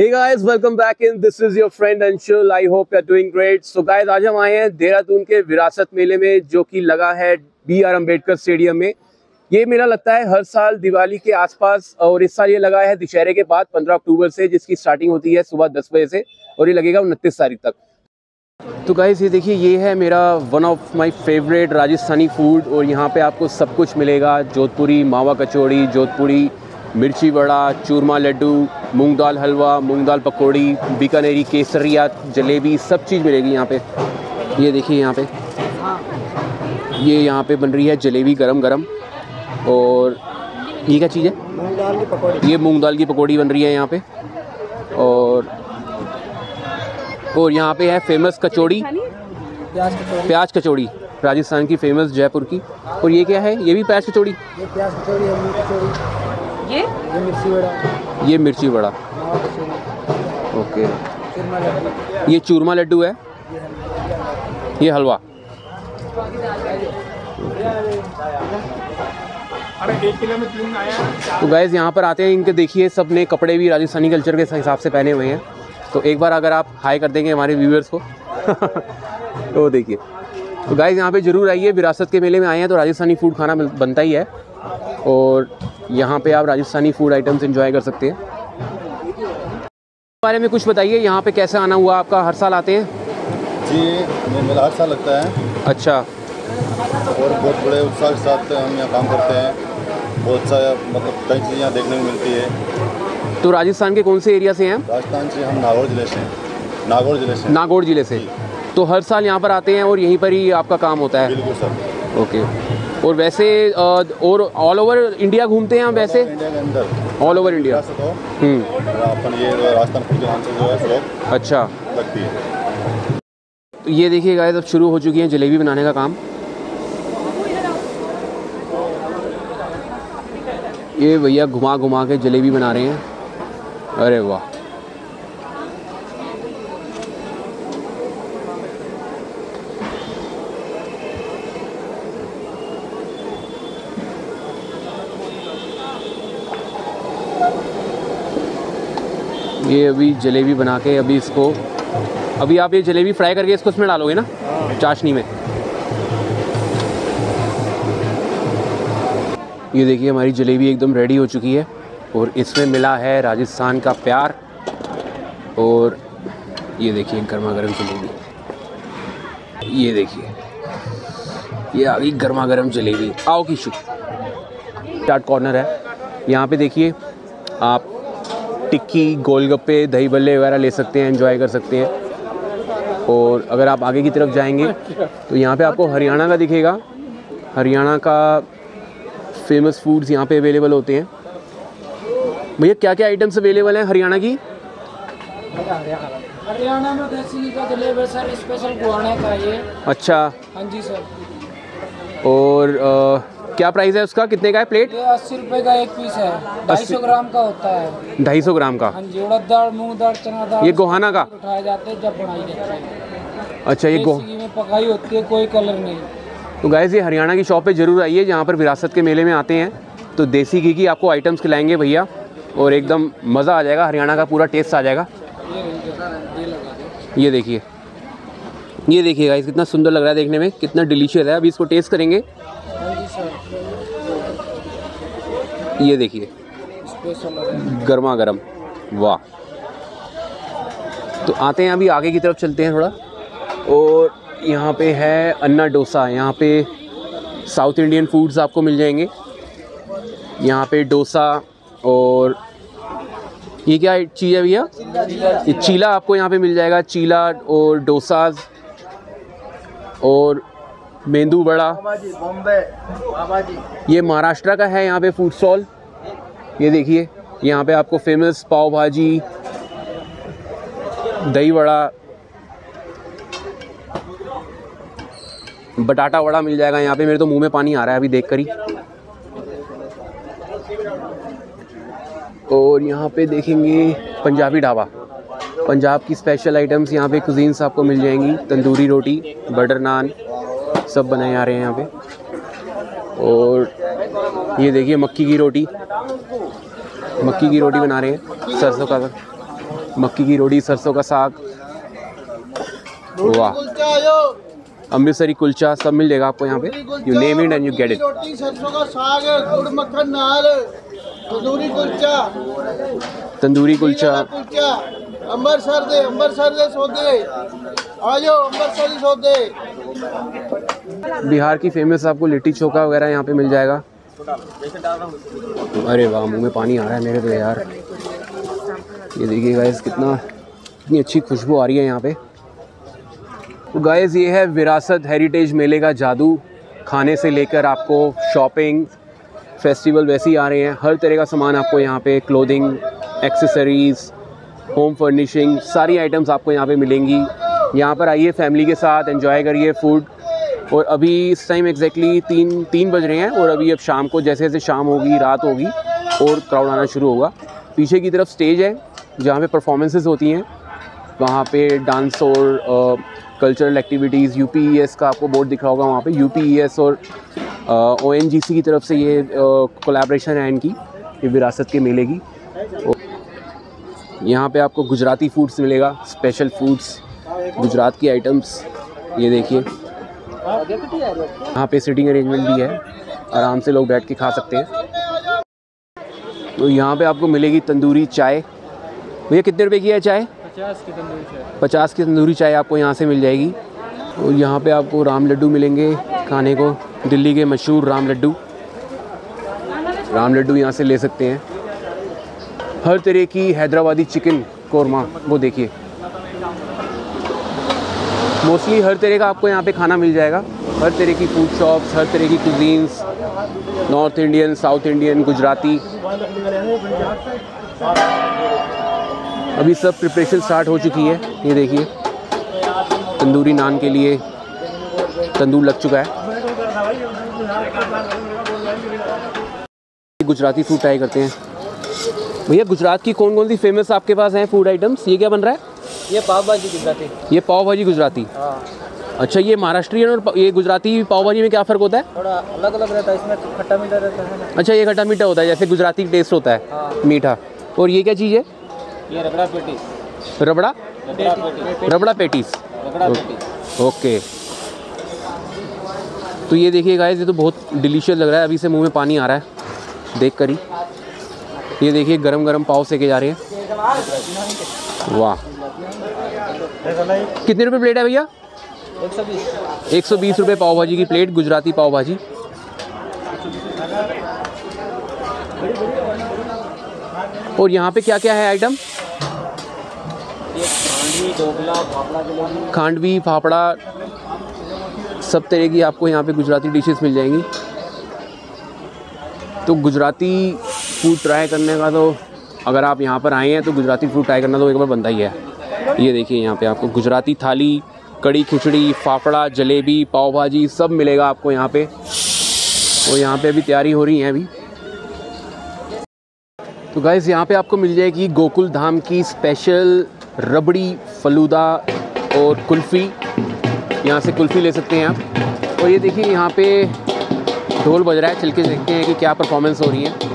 Hey guys, welcome back in. This is your friend Anshul. I hope you are doing great. So guys, आज हम आए हैं देहरादून के विरासत मेले में जो कि लगा है BR अम्बेडकर स्टेडियम में। ये मेला लगता है हर साल दिवाली के आसपास और इस साल ये लगा है दशहरे के बाद 15 अक्टूबर से, जिसकी स्टार्टिंग होती है सुबह 10 बजे से और ये लगेगा 29 तारीख तक। तो गाइस ये देखिए, ये है मेरा one of my favourite Rajasthani food और यहाँ पे आपको सब कुछ मिलेगा। जोधपुरी मावा कचौड़ी, जोधपुरी मिर्ची वड़ा, चूरमा लड्डू, मूंग दाल हलवा, मूंग दाल पकौड़ी, बीकानेरी केसरिया जलेबी, सब चीज़ मिलेगी यहाँ पे। ये देखिए यहाँ पे यहाँ पे बन रही है जलेबी गरम गरम। और ये क्या चीज़ है? मूंग दाल की पकौड़ी। ये मूंग दाल की पकौड़ी बन रही है यहाँ पे। और यहाँ पे है फेमस कचौड़ी, प्याज कचौड़ी, राजस्थान की फेमस जयपुर की। और ये क्या है? ये भी प्याज कचौड़ी। ये प्याज कचौड़ी, आलू कचौड़ी, ये मिर्ची वड़ा, ये मिर्ची वड़ा, ओके। ये चूरमा लड्डू है, ये हलवा। तो गाइस यहाँ पर आते हैं, इनके देखिए सबने कपड़े भी राजस्थानी कल्चर के हिसाब से पहने हुए हैं। तो एक बार अगर आप हाई कर देंगे हमारे व्यूअर्स को तो देखिए। तो गाइस यहाँ पे ज़रूर आइए, विरासत के मेले में आए हैं तो राजस्थानी फ़ूड खाना बनता ही है और यहाँ पे आप राजस्थानी फ़ूड आइटम्स एंजॉय कर सकते हैं। बारे में कुछ बताइए, यहाँ पे कैसे आना हुआ आपका? हर साल आते हैं जी, मेला हर साल लगता है। अच्छा। और बहुत बड़े उत्साह के साथ हम यहाँ काम करते हैं, बहुत सारा मतलब कई चीज़ें यहाँ देखने को मिलती है। तो राजस्थान के कौन से एरिया से हैं? राजस्थान से हम नागौर ज़िले से हैं। नागौर ज़िले से। तो हर साल यहाँ पर आते हैं और यहीं पर ही आपका काम होता है? बिल्कुल सर। ओके। और वैसे और ऑल ओवर इंडिया घूमते हैं हम? वैसे ऑल ओवर इंडिया। अपन ये राजस्थान के नाम से जो है। अच्छा लगती है। तो ये देखिए गाइस, अब शुरू हो चुकी है जलेबी बनाने का काम। ये भैया घुमा घुमा के जलेबी बना रहे हैं। अरे वाह, ये अभी जलेबी बना के अभी इसको आप ये जलेबी फ्राई करके इसको उसमें डालोगे ना चाशनी में। ये देखिए हमारी जलेबी एकदम रेडी हो चुकी है और इसमें मिला है राजस्थान का प्यार। और ये देखिए गर्मा गर्म जलेबी, ये देखिए ये आ गई गर्मा गर्म जलेबी। आओ की चाट कॉर्नर है यहाँ पे, देखिए आप टिक्की, गोलगप्पे, दही भल्ले वगैरह ले सकते हैं, एंजॉय कर सकते हैं। और अगर आप आगे की तरफ जाएंगे तो यहाँ पे आपको हरियाणा का दिखेगा। हरियाणा का फेमस फूड्स यहाँ पे अवेलेबल होते हैं। भैया क्या क्या आइटम्स अवेलेबल हैं हरियाणा की? हरियाणा में देसी का जलेबी सर, स्पेशल गोहाना का ये। अच्छा। हाँ जी सर। और क्या प्राइस है उसका, कितने का है प्लेट? 80 रुपये का एक पीस है, 250 ग्राम का होता है। 250 ग्राम का। हाँ जी। उड़द दाल, मूंग दाल, चना दाल, ये गोहाना का उठाए जाते हैं जब बनाई जाती है। अच्छा। ये घी में पकाई होती है, कोई कलर नहीं। तो गाइस ये हरियाणा की शॉप पर ज़रूर आइए जहाँ पर विरासत के मेले में आते हैं। तो देसी घी की आपको आइटम्स खिलाएंगे भैया और एकदम मज़ा आ जाएगा, हरियाणा का पूरा टेस्ट आ जाएगा। ये देखिए, ये देखिएगा इस कितना सुंदर लग रहा है देखने में, कितना डिलीशियस है। अभी इसको टेस्ट करेंगे। ये देखिए गर्मा गर्म, वाह। तो आते हैं, अभी आगे की तरफ चलते हैं थोड़ा। और यहाँ पे है अन्ना डोसा, यहाँ पे साउथ इंडियन फूड्स आपको मिल जाएंगे। यहाँ पे डोसा और ये क्या चीज़ है भैया? ये चीला आपको यहाँ पे मिल जाएगा, चीला और डोसाज और मेंदू बड़ा। ये महाराष्ट्र का है यहाँ पे फूड स्टॉल। ये देखिए यहाँ पे आपको फेमस पाव भाजी, दही वड़ा, बटाटा वड़ा मिल जाएगा यहाँ पे। मेरे तो मुंह में पानी आ रहा है अभी देख कर ही। और यहाँ पे देखेंगे पंजाबी ढाबा, पंजाब की स्पेशल आइटम्स यहाँ पे कुजीन्स आपको मिल जाएंगी। तंदूरी रोटी, बटर नान सब बनाए आ रहे हैं यहाँ पे। और ये देखिए मक्की की रोटी बना रहे हैं सरसों का। मक्की की रोटी, सरसों का साग, वाह, अमृतसरी कुलचा, सब मिल जाएगा आपको यहाँ पे। You name it and you get it. Tandoori kulcha, Bihar की फेमस आपको लिट्टी चोखा वगैरह यहाँ पे मिल जाएगा। अरे वाह, मुँह में पानी आ रहा है मेरे तो यार। ये देखिए गाइस, कितनी अच्छी खुशबू आ रही है यहाँ पे। तो गाइस, ये है विरासत हेरिटेज मेले का जादू। खाने से लेकर आपको शॉपिंग, फेस्टिवल वैसे ही आ रहे हैं, हर तरह का सामान आपको यहाँ पे, क्लोथिंग, एक्सेसरीज़, होम फर्निशिंग, सारी आइटम्स आपको यहाँ पे मिलेंगी। यहाँ पर आइए फैमिली के साथ, एंजॉय करिए फूड। और अभी इस टाइम एग्जैक्टली तीन बज रहे हैं और अभी अब शाम को जैसे जैसे शाम होगी, रात होगी और क्राउड आना शुरू होगा। पीछे की तरफ स्टेज है जहाँ पे परफॉर्मेंसेस होती हैं, वहाँ पे डांस और कल्चरल एक्टिविटीज़। यूपीएस का आपको बोर्ड दिख रहा होगा वहाँ पे। यूपीएस और ओएनजीसी की तरफ से ये कोलैबोरेशन है इनकी, ये विरासत के मेले की। यहाँ पे आपको गुजराती फूड्स मिलेगा, स्पेशल फूड्स, गुजरात की आइटम्स। ये देखिए यहाँ पे सिटिंग अरेंजमेंट भी है, आराम से लोग बैठ के खा सकते हैं। तो यहाँ पे आपको मिलेगी तंदूरी चाय। भैया कितने रुपए की है चाय? 50 की तंदूरी चाय आपको यहाँ से मिल जाएगी। और यहाँ पे आपको राम लड्डू मिलेंगे खाने को, दिल्ली के मशहूर राम लड्डू। राम लड्डू यहाँ से ले सकते हैं। हर तरह की हैदराबादी चिकन कौरमा, वो देखिए, मोस्टली हर तरह का आपको यहाँ पे खाना मिल जाएगा। हर तरह की फूड शॉप्स, हर तरह की cuisines, north Indian, south Indian, Gujarati. अभी सब प्रिपरेशन स्टार्ट हो चुकी है। ये देखिए, तंदूरी नान के लिए तंदूर लग चुका है। गुजराती फूड ट्राई करते हैं। भैया गुजरात की कौन कौन सी फेमस आपके पास हैं फूड आइटम्स? ये क्या बन रहा है? ये पाव भाजी गुजराती। ये पाव भाजी गुजराती, अच्छा। ये महाराष्ट्रीयन और ये गुजराती पाव भाजी में क्या फ़र्क होता है? थोड़ा अलग अलग रहता है, इसमें खट्टा मीठा रहता है। अच्छा, ये खट्टा मीठा होता है, जैसे गुजराती टेस्ट होता है, मीठा। और ये क्या चीज़ है? ये रबड़ा पेटीज। रबड़ा पेटीज, ओके। तो ये देखिए गाइस, ये तो बहुत डिलीशियस लग रहा है, अभी से मुंह में पानी आ रहा है देख कर ही। ये देखिए, गरम गरम पाव सेके जा रहे हैं, वाह। कितने रुपए प्लेट है भैया? 120 रुपये पाव भाजी की प्लेट, गुजराती पाव भाजी। और यहाँ पे क्या क्या है आइटम? खांडवी, फापड़ा, सब तरह की आपको यहाँ पे गुजराती डिशेस मिल जाएंगी। तो गुजराती फूड ट्राई करने का, तो अगर आप यहाँ पर आए हैं तो गुजराती फूड ट्राई करना तो एक बार बनता ही है। ये देखिए, यहाँ पे आपको गुजराती थाली, कड़ी खिचड़ी, फाफड़ा, जलेबी, पाव भाजी, सब मिलेगा आपको यहाँ पे। और यहाँ पे अभी तैयारी हो रही है अभी। तो गाइज़, यहाँ पे आपको मिल जाएगी गोकुल धाम की स्पेशल रबड़ी, फलूदा और कुल्फ़ी। यहाँ से कुल्फ़ी ले सकते हैं आप। और ये देखिए, यहाँ पे ढोल बज रहा है, चल के देखते हैं कि क्या परफॉर्मेंस हो रही है।